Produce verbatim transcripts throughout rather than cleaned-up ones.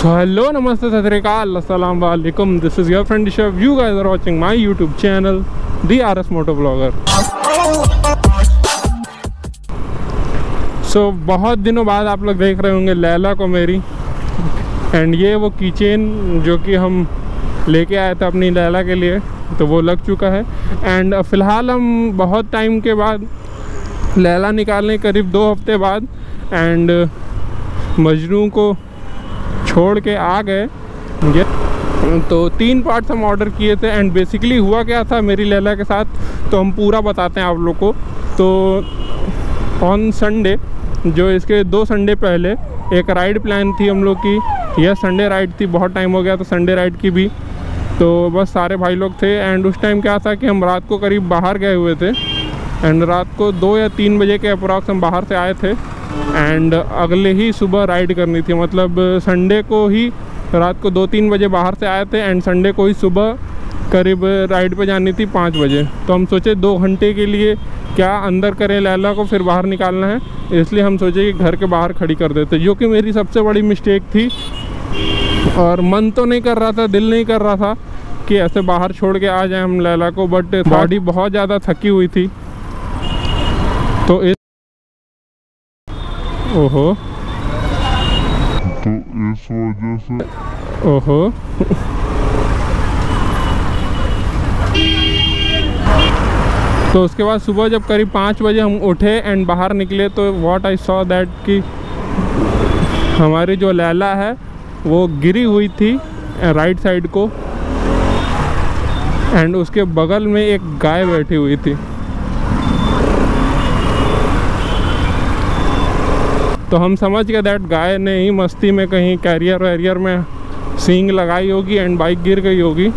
So hello नमस्ते सत श्री अकाल अस्सलाम वालेकुम, this is your friend Rishabh, you guys are watching my YouTube channel the RS moto vlogger. So बहुत दिनों बाद आप लोग देख रहे होंगे लैला को मेरी, एंड ये वो की चेन जो कि हम लेके आए थे अपनी लैला के लिए, तो वो लग चुका है। एंड फ़िलहाल हम बहुत टाइम के बाद लैला निकालने करीब दो हफ्ते बाद एंड मजनू को छोड़ के आ गए। तो तीन पार्ट्स हम ऑर्डर किए थे एंड बेसिकली हुआ क्या था मेरी लैला के साथ, तो हम पूरा बताते हैं आप लोग को। तो ऑन संडे, जो इसके दो संडे पहले एक राइड प्लान थी हम लोग की, यह संडे राइड थी, बहुत टाइम हो गया तो संडे राइड की भी, तो बस सारे भाई लोग थे। एंड उस टाइम क्या था कि हम रात को करीब बाहर गए हुए थे एंड रात को दो या तीन बजे के अप्रॉक्स हम बाहर से आए थे एंड अगले ही सुबह राइड करनी थी। मतलब संडे को ही रात को दो तीन बजे बाहर से आए थे एंड संडे को ही सुबह करीब राइड पे जानी थी पाँच बजे। तो हम सोचे दो घंटे के लिए क्या अंदर करें लैला को, फिर बाहर निकालना है, इसलिए हम सोचे कि घर के बाहर खड़ी कर देते, जो कि मेरी सबसे बड़ी मिस्टेक थी। और मन तो नहीं कर रहा था, दिल नहीं कर रहा था कि ऐसे बाहर छोड़ के आ जाए हम लैला को, बट बॉडी बहुत ज़्यादा थकी हुई थी। तो इस ओहो तो इस वजह से ओहो तो उसके बाद सुबह जब करीब पाँच बजे हम उठे एंड बाहर निकले तो व्हाट आई सॉ दैट कि हमारी जो लैला है वो गिरी हुई थी राइट साइड को एंड उसके बगल में एक गाय बैठी हुई थी। तो हम समझ गए दैट गाय ने ही मस्ती में कहीं कैरियर वैरियर में सींग लगाई होगी एंड बाइक गिर गई होगी।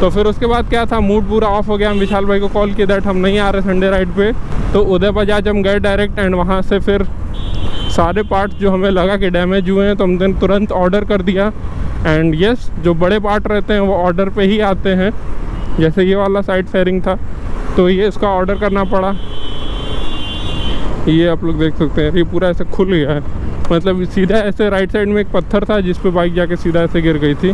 तो फिर उसके बाद क्या था, मूड पूरा ऑफ हो गया। हम विशाल भाई को कॉल किया दैट हम नहीं आ रहे संडे राइड पे, तो उदय बजाज हम गए डायरेक्ट एंड वहाँ से फिर सारे पार्ट जो हमें लगा कि डैमेज हुए हैं तो हमने तुरंत ऑर्डर कर दिया। एंड यस, जो बड़े पार्ट रहते हैं वो ऑर्डर पर ही आते हैं, जैसे ये वाला साइड फेयरिंग था तो ये इसका ऑर्डर करना पड़ा। ये आप लोग देख सकते हैं, ये पूरा ऐसे खुल गया है, मतलब सीधा ऐसे राइट साइड में एक पत्थर था जिस पे बाइक जाके सीधा ऐसे गिर गई थी।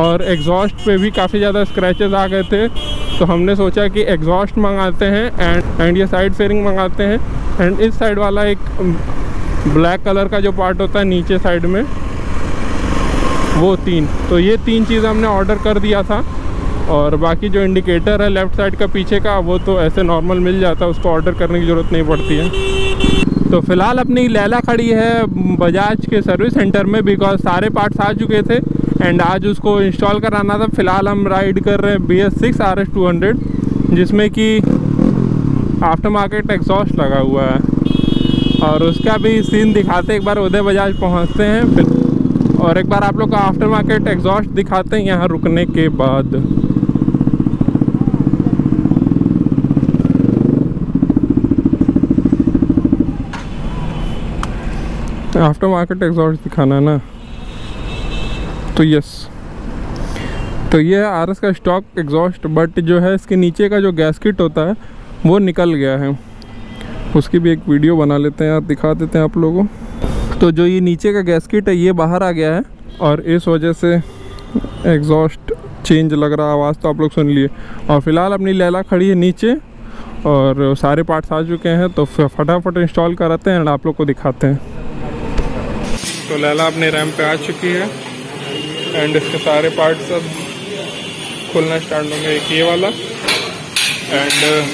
और एग्जॉस्ट पे भी काफ़ी ज़्यादा स्क्रैचेस आ गए थे, तो हमने सोचा कि एग्जॉस्ट मंगाते हैं एंड एंड ये साइड फेयरिंग मंगाते हैं। एंड इस साइड वाला एक ब्लैक कलर का जो पार्ट होता है नीचे साइड में, वो तीन, तो ये तीन चीज़ हमने ऑर्डर कर दिया था। और बाकी जो इंडिकेटर है लेफ़्ट साइड का पीछे का, वो तो ऐसे नॉर्मल मिल जाता है, उसको ऑर्डर करने की ज़रूरत नहीं पड़ती है। तो फ़िलहाल अपनी लैला खड़ी है बजाज के सर्विस सेंटर में, बिकॉज सारे पार्ट्स आ चुके थे एंड आज उसको इंस्टॉल कराना था। फ़िलहाल हम राइड कर रहे हैं B S six R S two hundred जिसमें कि आफ्टर मार्केट एग्जॉस्ट लगा हुआ है, और उसका भी सीन दिखाते एक बार उदय बजाज पहुँचते हैं फिर, और एक बार आप लोग का आफ्टर मार्केट एग्जॉस्ट दिखाते हैं यहाँ रुकने के बाद। आफ्टर मार्केट एग्जॉस्ट दिखाना ना, तो यस, तो ये है आरएस का स्टॉक एग्जॉस्ट, बट जो है इसके नीचे का जो गैस्केट होता है वो निकल गया है, उसकी भी एक वीडियो बना लेते हैं यार, दिखा देते हैं आप लोगों को। तो जो ये नीचे का गैस्केट है ये बाहर आ गया है और इस वजह से एग्जॉस्ट चेंज लग रहा है, आवाज़ तो आप लोग सुन लिए। और फिलहाल अपनी लैला खड़ी है नीचे और सारे पार्ट्स आ चुके हैं, तो फटाफट इंस्टॉल कराते हैं और आप लोग को दिखाते हैं। तो लैला अपने रैम्प पे आ चुकी है एंड इसके सारे पार्ट्स सब खुलना स्टार्ट होंगे, एक ये वाला एंड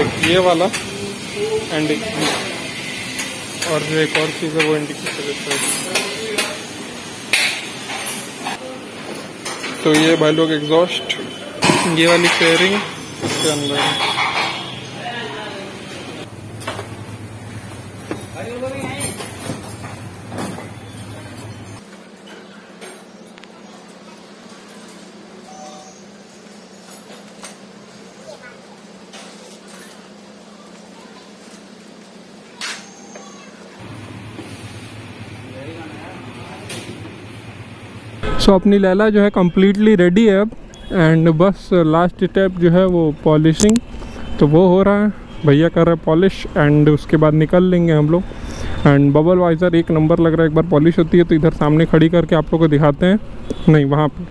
एक ये वाला एंड एक, और जो एक और चीज़ है वो इंडिकेटर। तो ये भाई लोग एग्जॉस्ट, ये वाली फेयरिंग इसके अंदर है। सो so, अपनी लैला जो है कम्प्लीटली रेडी है अब, एंड बस लास्ट स्टेप जो है वो पॉलिशिंग, तो वो हो रहा है। भैया कर रहे हैं पॉलिश एंड उसके बाद निकल लेंगे हम लोग। एंड बबल वाइजर एक नंबर लग रहा है, एक बार पॉलिश होती है तो इधर सामने खड़ी करके आप लोग को दिखाते हैं, नहीं वहाँ पे,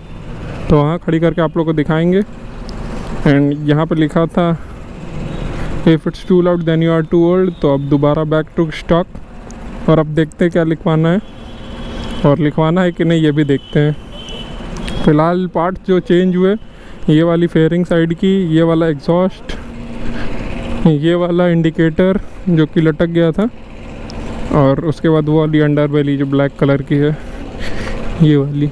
तो वहाँ खड़ी करके आप लोग को दिखाएंगे। एंड यहाँ पर लिखा था if it's too loud then you are too old, तो अब दोबारा बैक टू स्टॉक। और अब देखते हैं क्या लिखवाना है और लिखवाना है कि नहीं ये भी देखते हैं। फ़िलहाल पार्ट जो चेंज हुए, ये वाली फेयरिंग साइड की, ये वाला एग्जॉस्ट, ये वाला इंडिकेटर जो कि लटक गया था, और उसके बाद वो वाली अंडर बेली जो ब्लैक कलर की है, ये वाली।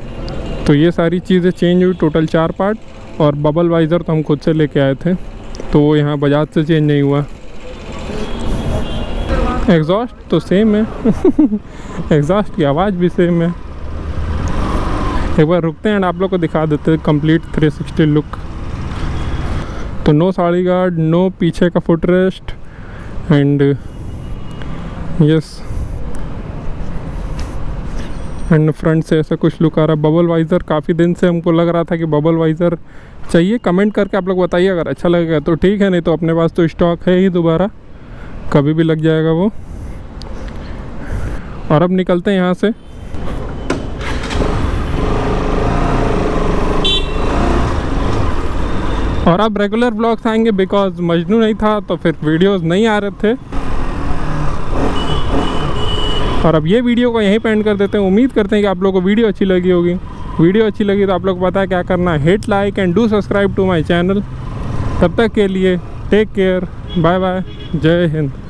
तो ये सारी चीज़ें चेंज हुई, टोटल चार पार्ट। और बबल वाइज़र तो हम खुद से लेके आए थे, तो वो यहाँ बजाज से चेंज नहीं हुआ। एग्जॉस्ट तो सेम है एग्जॉस्ट की आवाज़ भी सेम है। एक बार रुकते हैं एंड आप लोग को दिखा देते हैं कंप्लीट थ्री सिक्सटी लुक। तो नो साड़ी गार्ड, नो पीछे का foot rest, and yes and front से ऐसा कुछ लुक आ रहा है। बबल वाइज़र काफ़ी दिन से हमको लग रहा था कि बबल वाइज़र चाहिए। कमेंट करके आप लोग बताइए, अगर अच्छा लगेगा तो ठीक है, नहीं तो अपने पास तो स्टॉक है ही, दोबारा कभी भी लग जाएगा वो। और अब निकलते हैं यहाँ से। और अब रेगुलर ब्लॉग्स आएंगे बिकॉज मजनू नहीं था तो फिर वीडियोस नहीं आ रहे थे। और अब ये वीडियो को यहीं पे एंड कर देते हैं। उम्मीद करते हैं कि आप लोगों को वीडियो अच्छी लगी होगी। वीडियो अच्छी लगी तो आप लोग पता है क्या करना, hit like and do subscribe to my channel. तब तक के लिए टेक केयर, बाय बाय, जय हिंद।